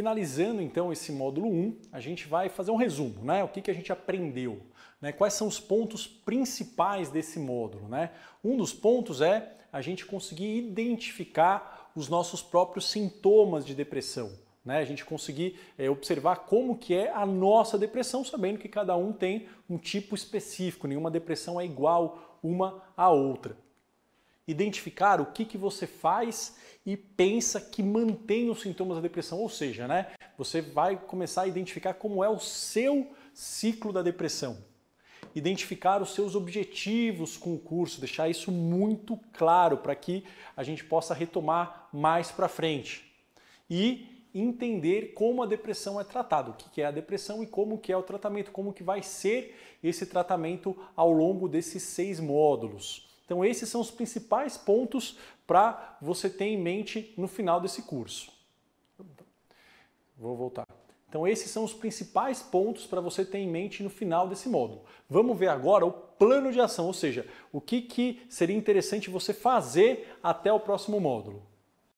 Finalizando então esse módulo 1, a gente vai fazer um resumo, né? O que que a gente aprendeu, né? Quais são os pontos principais desse módulo, né? Um dos pontos é a gente conseguir identificar os nossos próprios sintomas de depressão, né? A gente conseguir observar como que é a nossa depressão, sabendo que cada um tem um tipo específico, nenhuma depressão é igual uma à outra. Identificar o que você faz e pensa que mantém os sintomas da depressão, ou seja, né, você vai começar a identificar como é o seu ciclo da depressão. Identificar os seus objetivos com o curso, deixar isso muito claro para que a gente possa retomar mais para frente. E entender como a depressão é tratada, o que é a depressão e como que é o tratamento, como que vai ser esse tratamento ao longo desses 6 módulos. Então esses são os principais pontos para você ter em mente no final desse curso. Vou voltar. Então esses são os principais pontos para você ter em mente no final desse módulo. Vamos ver agora o plano de ação, ou seja, o que seria interessante você fazer até o próximo módulo.